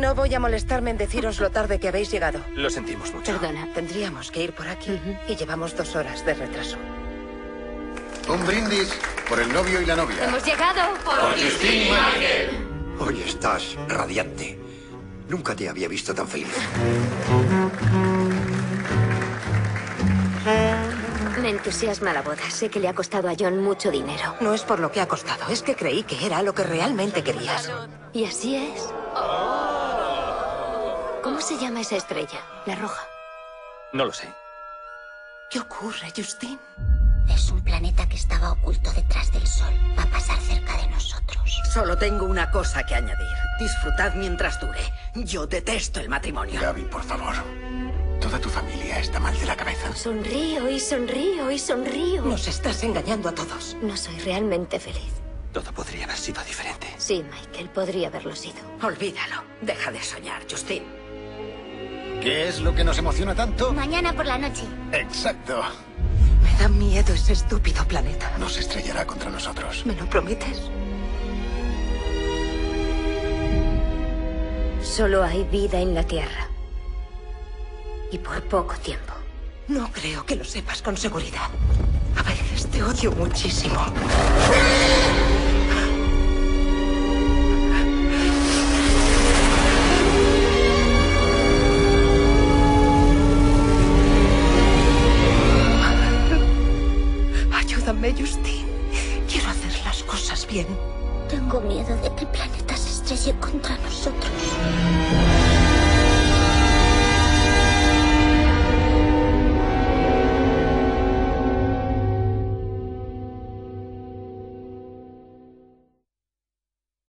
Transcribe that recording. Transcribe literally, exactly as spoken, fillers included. No voy a molestarme en deciros lo tarde que habéis llegado. Lo sentimos mucho. Perdona. Tendríamos que ir por aquí uh-huh. y llevamos dos horas de retraso. Un brindis por el novio y la novia. Hemos llegado por Justine y Michael. Hoy estás radiante. Nunca te había visto tan feliz. Me entusiasma la boda. Sé que le ha costado a John mucho dinero. No es por lo que ha costado. Es que creí que era lo que realmente querías. Y así es. ¿Cómo se llama esa estrella? La roja. No lo sé. ¿Qué ocurre, Justine? Es un planeta que estaba oculto detrás del sol. Va a pasar cerca de nosotros. Solo tengo una cosa que añadir. Disfrutad mientras dure. Yo detesto el matrimonio. Gaby, por favor. Toda tu familia está mal de la cabeza. Sonrío y sonrío y sonrío. Nos estás engañando a todos. No soy realmente feliz. Todo podría haber sido diferente. Sí, Michael, podría haberlo sido. Olvídalo. Deja de soñar, Justine. ¿Qué es lo que nos emociona tanto? Mañana por la noche. Exacto. Me da miedo ese estúpido planeta. Nos estrellará contra nosotros. ¿Me lo prometes? Solo hay vida en la Tierra. Y por poco tiempo. No creo que lo sepas con seguridad. A veces te odio muchísimo. Ayúdame, Justine. Quiero hacer las cosas bien. Tengo miedo de que el planeta se estrelle contra nosotros.